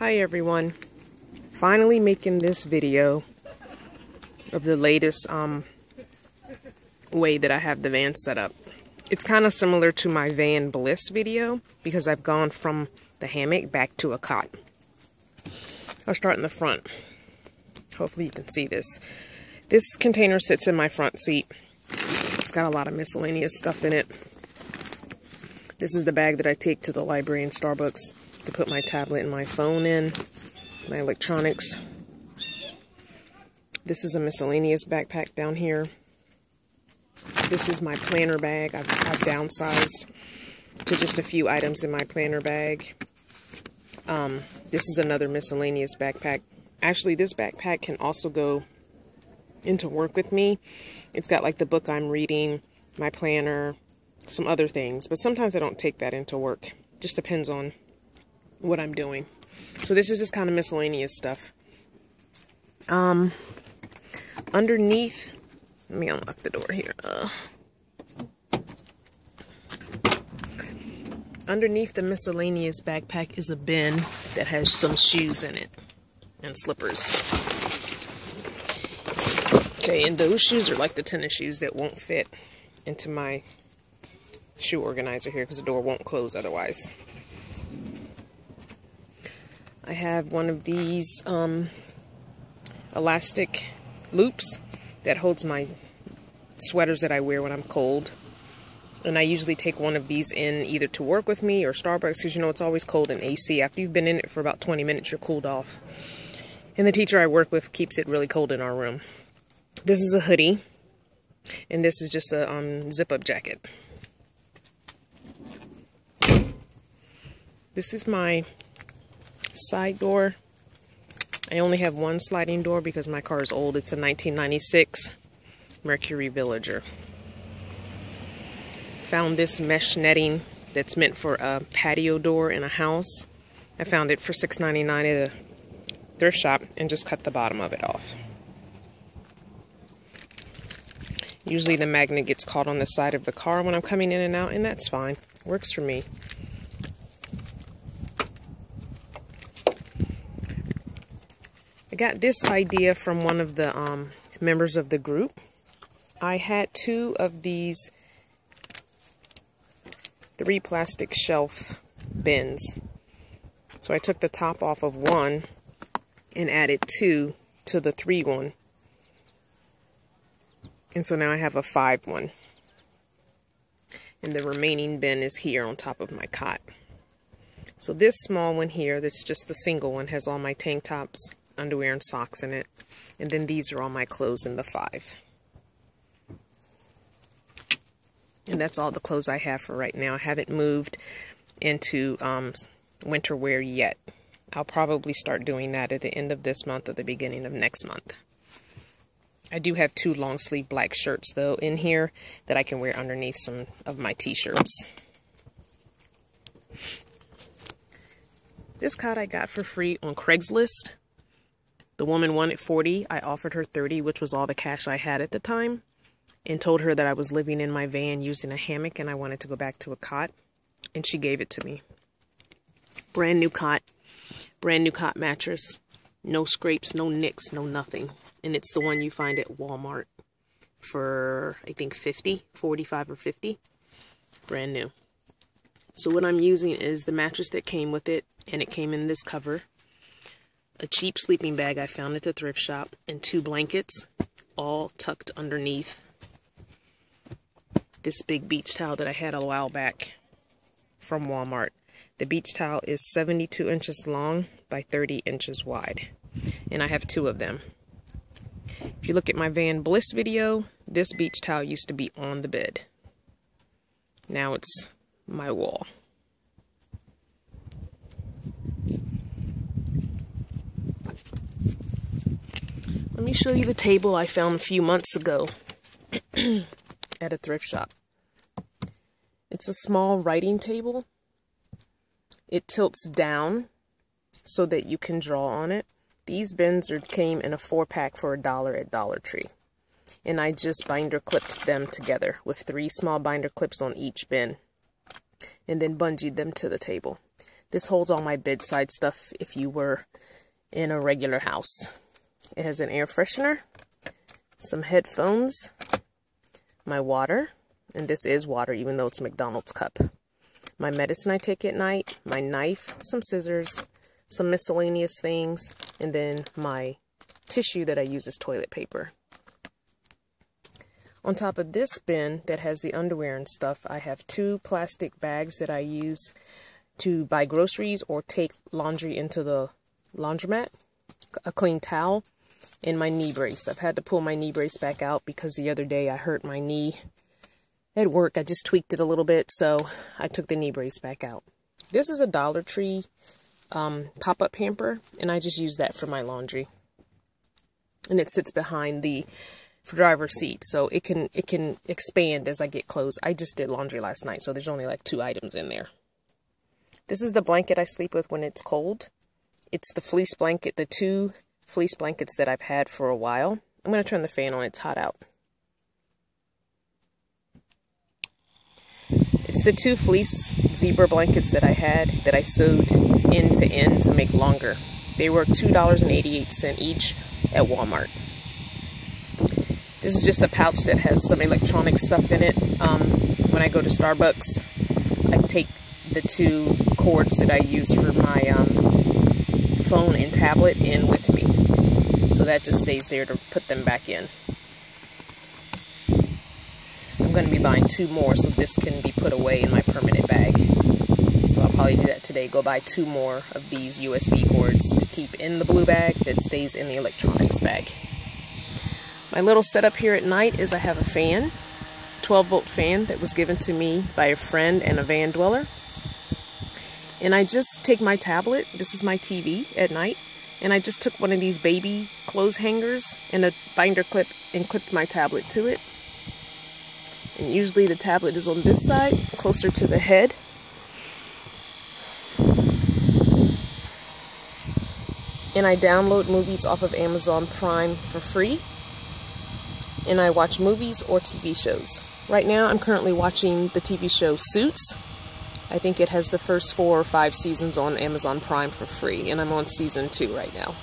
Hi everyone, finally making this video of the latest way that I have the van set up. It's kind of similar to my Van Bliss video because I've gone from the hammock back to a cot. I'll start in the front. Hopefully you can see this. This container sits in my front seat. It's got a lot of miscellaneous stuff in it. This is the bag that I take to the library and Starbucks to put my tablet and my phone in, my electronics. This is a miscellaneous backpack down here. This is my planner bag. I've downsized to just a few items in my planner bag. This is another miscellaneous backpack. Actually, this backpack can also go into work with me. It's got like the book I'm reading, my planner, some other things, but sometimes I don't take that into work. Just depends on what I'm doing. So this is just kind of miscellaneous stuff. Underneath, let me unlock the door here. Underneath the miscellaneous backpack is a bin that has some shoes in it and slippers. Okay, and those shoes are like the tennis shoes that won't fit into my shoe organizer here because the door won't close otherwise. I have one of these elastic loops that holds my sweaters that I wear when I'm cold. And I usually take one of these in either to work with me or Starbucks because, you know, it's always cold in AC. After you've been in it for about 20 minutes, you're cooled off. And the teacher I work with keeps it really cold in our room. This is a hoodie. And this is just a zip-up jacket. This is my side door. I only have one sliding door because my car is old. It's a 1996 Mercury Villager. Found this mesh netting that's meant for a patio door in a house. I found it for $6.99 at a thrift shop and just cut the bottom of it off. Usually the magnet gets caught on the side of the car when I'm coming in and out, and that's fine. Works for me. Got this idea from one of the members of the group. I had two of these 3 plastic shelf bins. So I took the top off of one and added 2 to the 3 one. And so now I have a 5 one. And the remaining bin is here on top of my cot. So this small one here, that's just the single one, has all my tank tops, underwear and socks in it, and then these are all my clothes in the 5. And that's all the clothes I have for right now. I haven't moved into winter wear yet. I'll probably start doing that at the end of this month or the beginning of next month. I do have 2 long sleeve black shirts though in here that I can wear underneath some of my t-shirts. This cot I got for free on Craigslist. The woman wanted $40. I offered her $30, which was all the cash I had at the time, and told her that I was living in my van using a hammock and I wanted to go back to a cot, and she gave it to me. Brand new cot mattress. No scrapes, no nicks, no nothing. And it's the one you find at Walmart for, I think, $45 or $50. Brand new. So what I'm using is the mattress that came with it, and it came in this cover. A cheap sleeping bag I found at the thrift shop, and 2 blankets, all tucked underneath this big beach towel that I had a while back from Walmart. The beach towel is 72 inches long by 30 inches wide, and I have 2 of them. If you look at my Van Bliss video, this beach towel used to be on the bed. Now it's my wall. Let me show you the table I found a few months ago at a thrift shop. It's a small writing table. It tilts down so that you can draw on it. These bins came in a 4-pack for $1 at Dollar Tree. And I just binder clipped them together with 3 small binder clips on each bin. And then bungeed them to the table. This holds all my bedside stuff if you were in a regular house. It has an air freshener, some headphones, my water, and this is water even though it's a McDonald's cup. My medicine I take at night, my knife, some scissors, some miscellaneous things, and then my tissue that I use as toilet paper. On top of this bin that has the underwear and stuff, I have two plastic bags that I use to buy groceries or take laundry into the laundromat, a clean towel, and my knee brace. I've had to pull my knee brace back out because the other day I hurt my knee at work. I just tweaked it a little bit, so I took the knee brace back out. This is a Dollar Tree pop-up hamper, and I just use that for my laundry. And it sits behind the driver's seat, so it can expand as I get clothes. I just did laundry last night, so there's only like 2 items in there. This is the blanket I sleep with when it's cold. It's the fleece blanket, the 2 fleece blankets that I've had for a while. I'm going to turn the fan on. It's hot out. It's the 2 fleece zebra blankets that I had that I sewed end to end to make longer. They were $2.88 each at Walmart. This is just a pouch that has some electronic stuff in it. When I go to Starbucks, I take the 2 cords that I use for my phone and tablet in with me. So that just stays there to put them back in. I'm going to be buying 2 more so this can be put away in my permanent bag. So I'll probably do that today. Go buy 2 more of these USB cords to keep in the blue bag that stays in the electronics bag. My little setup here at night is I have a fan, 12-volt fan that was given to me by a friend and a van dweller. And I just take my tablet, this is my TV at night, and I just took one of these baby clothes hangers and a binder clip and clipped my tablet to it. And usually the tablet is on this side, closer to the head. And I download movies off of Amazon Prime for free. And I watch movies or TV shows. Right now I'm currently watching the TV show Suits. I think it has the first 4 or 5 seasons on Amazon Prime for free, and I'm on season 2 right now,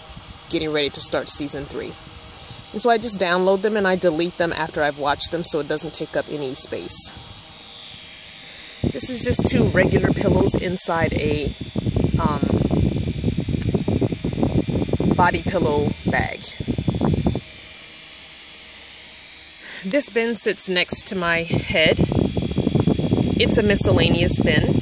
getting ready to start season 3. And so I just download them and I delete them after I've watched them so it doesn't take up any space. This is just 2 regular pillows inside a body pillow bag. This bin sits next to my head. It's a miscellaneous bin.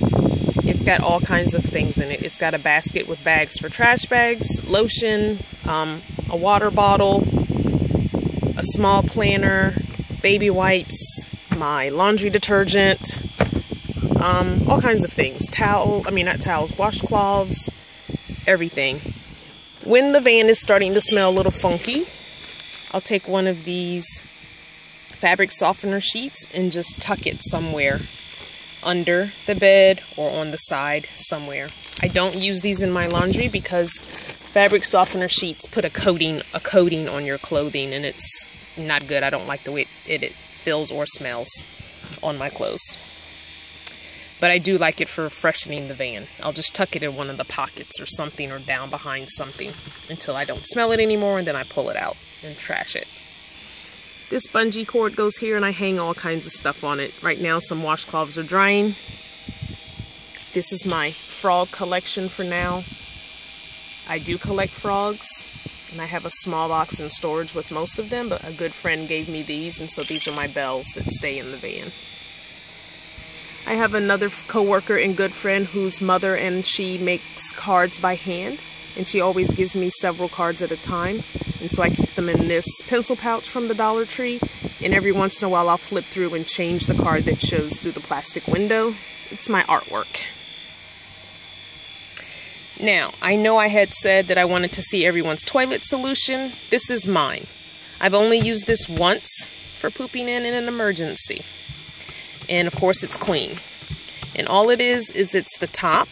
It's got all kinds of things in it. It's got a basket with bags for trash bags, lotion, a water bottle, a small planner, baby wipes, my laundry detergent, all kinds of things. Washcloths, everything. When the van is starting to smell a little funky, I'll take one of these fabric softener sheets and just tuck it somewhere under the bed or on the side somewhere. I don't use these in my laundry because fabric softener sheets put a coating on your clothing, and it's not good. I don't like the way it feels or smells on my clothes. But I do like it for freshening the van. I'll just tuck it in one of the pockets or something, or down behind something, until I don't smell it anymore, and then I pull it out and trash it. This bungee cord goes here, and I hang all kinds of stuff on it. Right now, some washcloths are drying. This is my frog collection for now. I do collect frogs, and I have a small box in storage with most of them, but a good friend gave me these, and so these are my bells that stay in the van. I have another coworker and good friend whose mother and she makes cards by hand, and she always gives me several cards at a time. And so I keep them in this pencil pouch from the Dollar Tree, and every once in a while I'll flip through and change the card that shows through the plastic window. It's my artwork. Now, I know I had said that I wanted to see everyone's toilet solution. This is mine. I've only used this once for pooping in an emergency. And of course it's clean. And all it is it's the top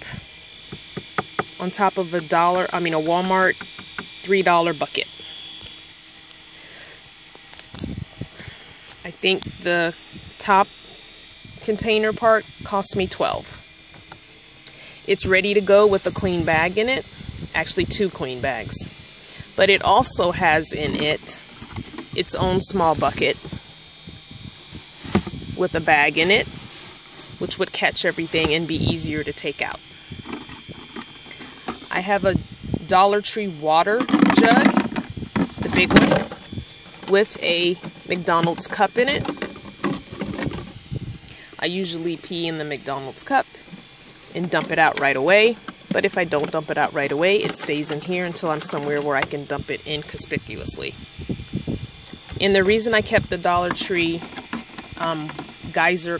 on top of a Walmart $3 bucket. I think the top container part cost me $12. It's ready to go with a clean bag in it. Actually, two clean bags. But it also has in it its own small bucket with a bag in it, which would catch everything and be easier to take out. I have a Dollar Tree water jug, the big one, with a McDonald's cup in it. I usually pee in the McDonald's cup and dump it out right away, but if I don't dump it out right away, it stays in here until I'm somewhere where I can dump it inconspicuously. And the reason I kept the Dollar Tree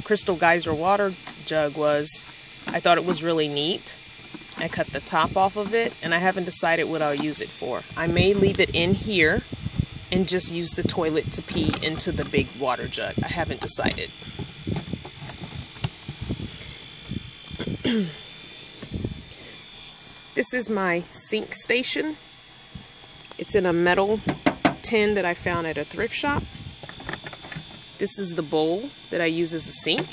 crystal geyser water jug was I thought it was really neat. I cut the top off of it, and I haven't decided what I'll use it for. I may leave it in here and just use the toilet to pee into the big water jug. I haven't decided. This is my sink station. It's in a metal tin that I found at a thrift shop. This is the bowl that I use as a sink,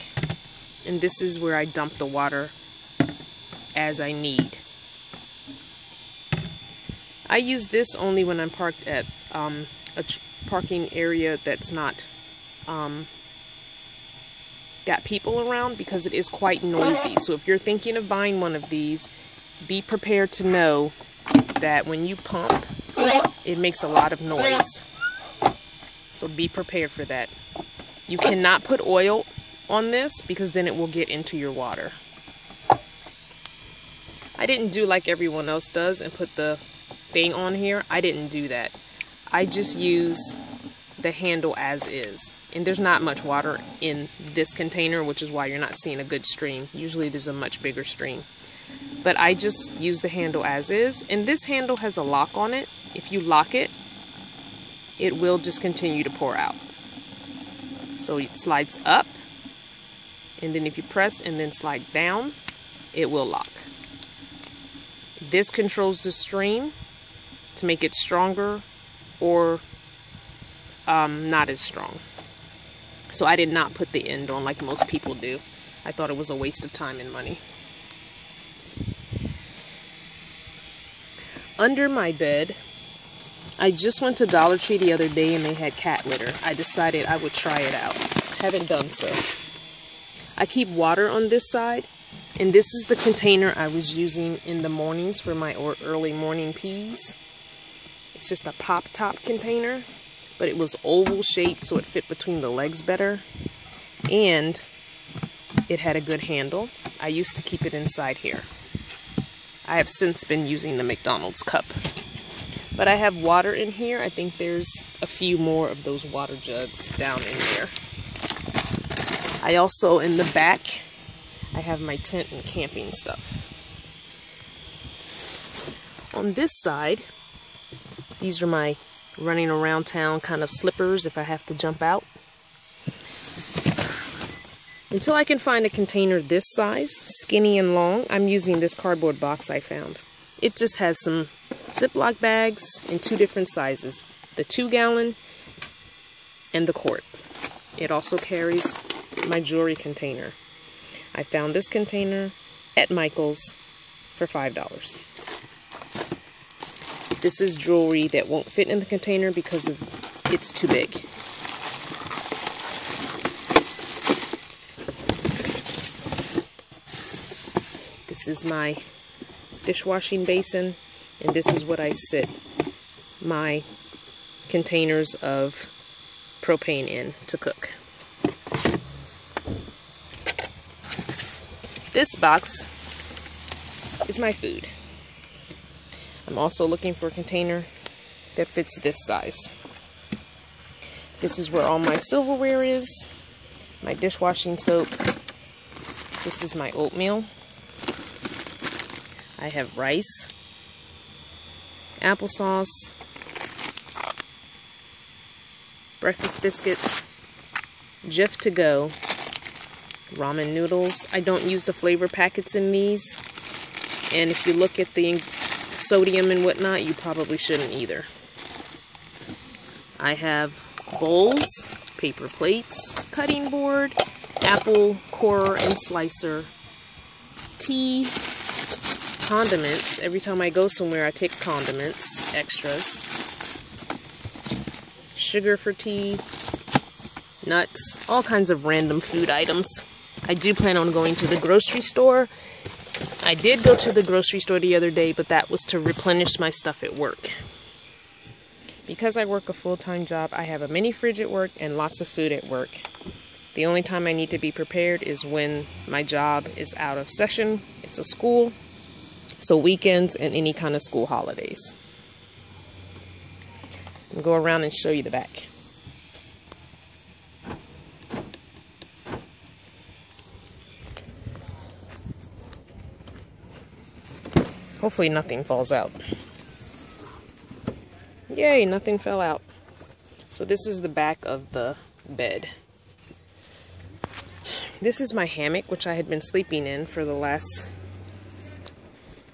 and this is where I dump the water as I need. I use this only when I'm parked at a parking area that's not got people around, because it is quite noisy. So if you're thinking of buying one of these, be prepared to know that when you pump, it makes a lot of noise. So be prepared for that. You cannot put oil on this because then it will get into your water. I didn't do like everyone else does and put the thing on here. I didn't do that. I just use the handle as is. And there's not much water in this container, which is why you're not seeing a good stream. Usually there's a much bigger stream. But I just use the handle as is. And this handle has a lock on it. If you lock it, it will just continue to pour out. So it slides up, and then if you press and then slide down, it will lock. This controls the stream to make it stronger or not as strong. So I did not put the end on like most people do. I thought it was a waste of time and money. Under my bed, I just went to Dollar Tree the other day and they had cat litter. I decided I would try it out. Haven't done so. I keep water on this side, and this is the container I was using in the mornings for my early morning peas. It's just a pop-top container, but it was oval shaped so it fit between the legs better, and it had a good handle. I used to keep it inside here. I have since been using the McDonald's cup. But I have water in here. I think there's a few more of those water jugs down in here. I also, in the back, I have my tent and camping stuff. On this side, these are my running around town kind of slippers if I have to jump out. Until I can find a container this size, skinny and long, I'm using this cardboard box I found. It just has some Ziploc bags in two different sizes, the 2-gallon and the quart. It also carries my jewelry container. I found this container at Michael's for $5. This is jewelry that won't fit in the container because it's too big. This is my dishwashing basin. And this is what I sit my containers of propane in to cook. This box is my food. I'm also looking for a container that fits this size. This is where all my silverware is, my dishwashing soap. This is my oatmeal. I have rice, applesauce, breakfast biscuits, Jif to go, ramen noodles. I don't use the flavor packets in these, and if you look at the sodium and whatnot, you probably shouldn't either. I have bowls, paper plates, cutting board, apple corer and slicer, tea, condiments. Every time I go somewhere, I take condiments, extras. Sugar for tea, nuts, all kinds of random food items. I do plan on going to the grocery store. I did go to the grocery store the other day, but that was to replenish my stuff at work. Because I work a full-time job, I have a mini fridge at work and lots of food at work. The only time I need to be prepared is when my job is out of session. It's a school, so weekends and any kind of school holidays. I'll go around and show you the back. Hopefully nothing falls out. Yay, nothing fell out. So this is the back of the bed. This is my hammock, which I had been sleeping in for the last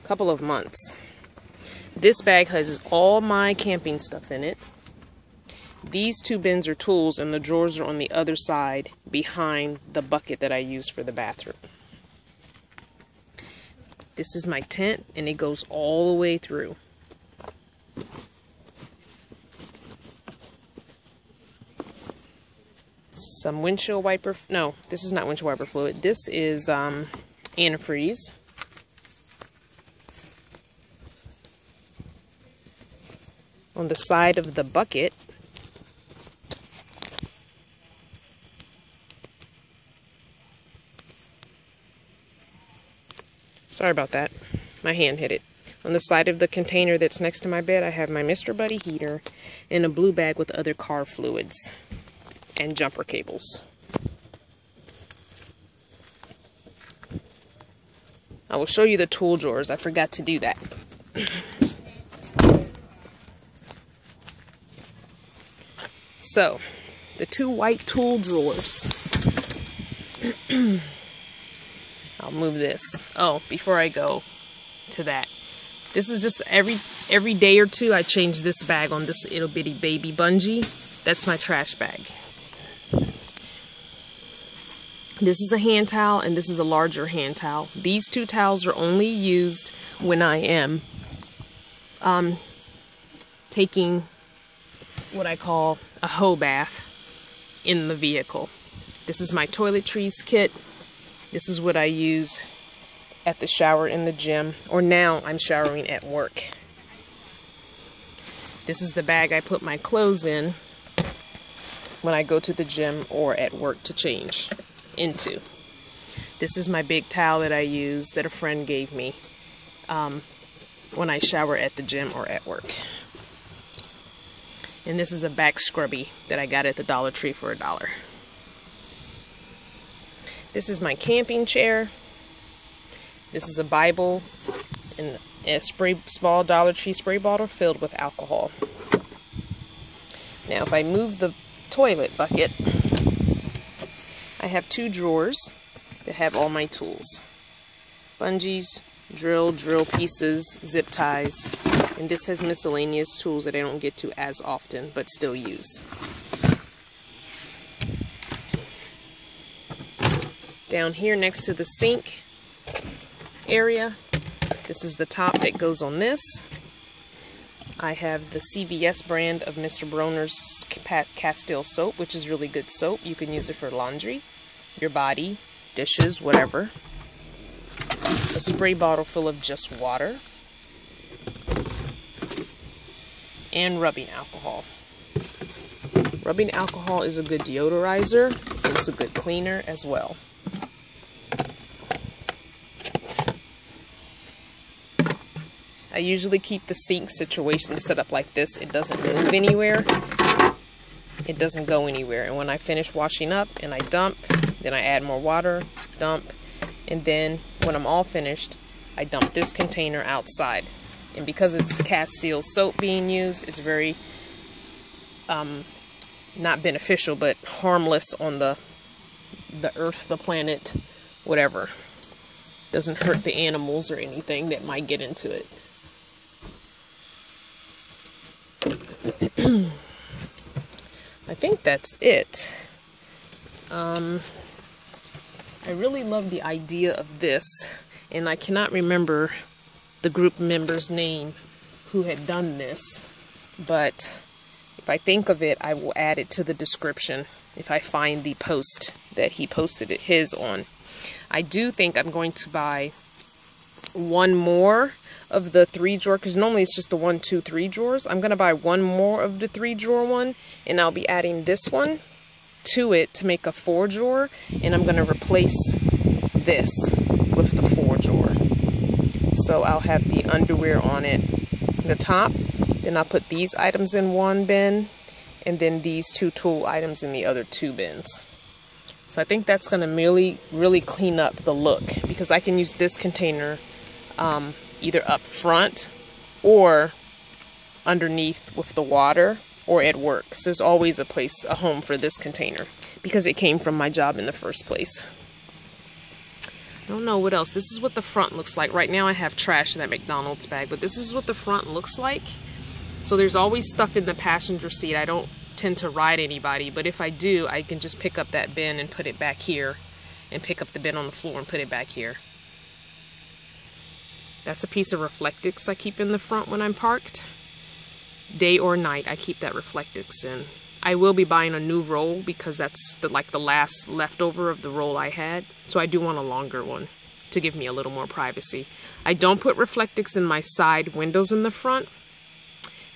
couple of months. This bag has all my camping stuff in it. These two bins are tools, and the drawers are on the other side behind the bucket that I use for the bathroom. This is my tent, and it goes all the way through. Some windshield wiper, no, this is not windshield wiper fluid. This is antifreeze. On the side of the bucket . Sorry about that. My hand hit it. On the side of the container that's next to my bed, I have my Mr. Buddy heater and a blue bag with other car fluids and jumper cables. I will show you the tool drawers. I forgot to do that. So, the two white tool drawers. I'll move this. Oh, before I go to that, this is just every day or two I change this bag on this little bitty baby bungee. That's my trash bag. This is a hand towel, and this is a larger hand towel. These two towels are only used when I am taking what I call a hoe bath in the vehicle. This is my toiletries kit. This is what I use at the shower in the gym, or now I'm showering at work. This is the bag I put my clothes in when I go to the gym or at work to change into. This is my big towel that I use that a friend gave me when I shower at the gym or at work. And this is a back scrubby that I got at the Dollar Tree for $1. This is my camping chair. This is a Bible and a small Dollar Tree spray bottle filled with alcohol. Now, if I move the toilet bucket, I have two drawers that have all my tools. Bungees, drill pieces, zip ties, and this has miscellaneous tools that I don't get to as often but still use. Down here next to the sink area, this is the top that goes on this. I have the CVS brand of Mr. Broner's Castile Soap, which is really good soap. You can use it for laundry, your body, dishes, whatever. A spray bottle full of just water. And rubbing alcohol. Rubbing alcohol is a good deodorizer. It's a good cleaner as well. I usually keep the sink situation set up like this. It doesn't move anywhere. It doesn't go anywhere. And when I finish washing up and I dump, then I add more water, dump, and then when I'm all finished, I dump this container outside. And because it's Castile soap being used, it's very, not beneficial, but harmless on the earth, the planet, whatever. Doesn't hurt the animals or anything that might get into it. I think that's it. I really love the idea of this, and I cannot remember the group member's name who had done this, but if I think of it, I will add it to the description if I find the post that he posted it his on. I do think I'm going to buy one more of the 3-drawer, because normally it's just the 1, 2, 3 drawers. I'm going to buy one more of the 3-drawer one, and I'll be adding this one to it to make a 4-drawer, and I'm going to replace this with the 4-drawer. So I'll have the underwear on it, the top, then I'll put these items in one bin, and then these 2 tool items in the other 2 bins. So I think that's going to really clean up the look, because I can use this container either up front or underneath with the water or at work. So there's always a home for this container, because it came from my job in the first place. I don't know what else. This is what the front looks like. Right now I have trash in that McDonald's bag, but this is what the front looks like. So there's always stuff in the passenger seat. I don't tend to ride anybody, but if I do, I can just pick up that bin and put it back here, and pick up the bin on the floor and put it back here. That's a piece of Reflectix I keep in the front when I'm parked. Day or night, I keep that Reflectix in. I will be buying a new roll, because that's the last leftover of the roll I had, so I do want a longer one to give me a little more privacy. I don't put Reflectix in my side windows in the front,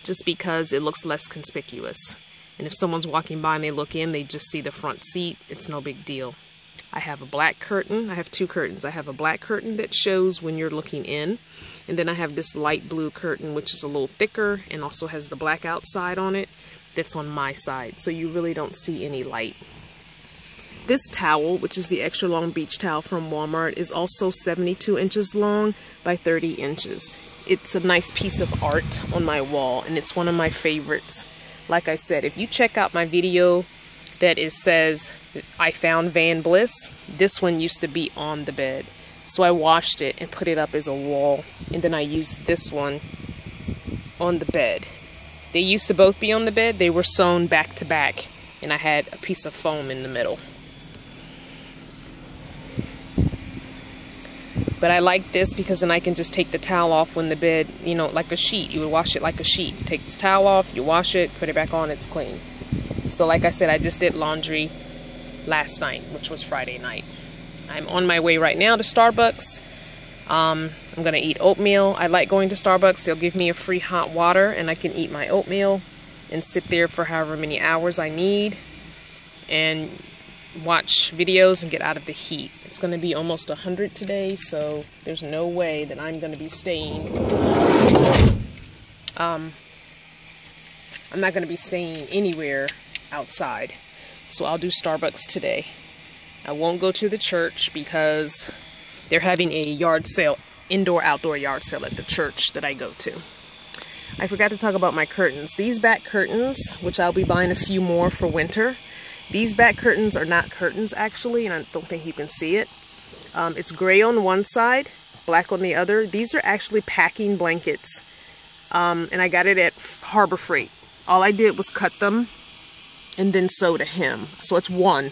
just because it looks less conspicuous. And if someone's walking by and they look in, they just see the front seat. It's no big deal. I have a black curtain. I have 2 curtains. I have a black curtain that shows when you're looking in. And then I have this light blue curtain, which is a little thicker and also has the black outside on it. That's on my side. So you really don't see any light. This towel, which is the extra long beach towel from Walmart, is also 72 inches long by 30 inches. It's a nice piece of art on my wall, and it's one of my favorites. Like I said, if you check out my video that says I found Van Bliss, this one used to be on the bed. So I washed it and put it up as a wall, and then I used this one on the bed. They used to both be on the bed. They were sewn back to back, and I had a piece of foam in the middle. But I like this because then I can just take the towel off when the bed, you know, like a sheet. You would wash it like a sheet. You take this towel off, you wash it, put it back on, it's clean. So like I said, I just did laundry last night, which was Friday night. I'm on my way right now to Starbucks. I'm going to eat oatmeal. I like going to Starbucks. They'll give me a free hot water, and I can eat my oatmeal and sit there for however many hours I need and watch videos and get out of the heat. It's going to be almost 100 today, so there's no way that I'm going to be staying. I'm not going to be staying anywhere outside, so I'll do Starbucks today. I won't go to the church because they're having a yard sale, indoor-outdoor yard sale at the church that I go to. I forgot to talk about my curtains. These back curtains, which I'll be buying a few more for winter. These back curtains are not curtains, actually, and I don't think you can see it. It's gray on one side, black on the other. These are actually packing blankets, and I got it at Harbor Freight. All I did was cut them and then sew to hem. So it's one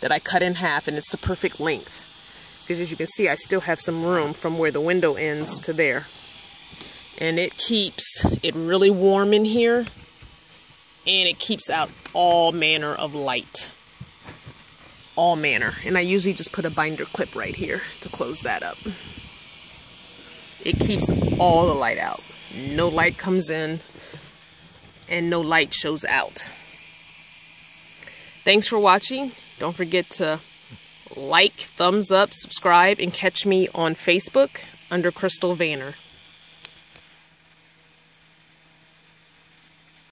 that I cut in half, and it's the perfect length. Because as you can see, I still have some room from where the window ends to there. And it keeps it really warm in here, and it keeps out all manner of light. All manner. And I usually just put a binder clip right here to close that up. It keeps all the light out. No light comes in, and no light shows out. Thanks for watching. Don't forget to like, thumbs up, subscribe, and catch me on Facebook under Crystal Vanner.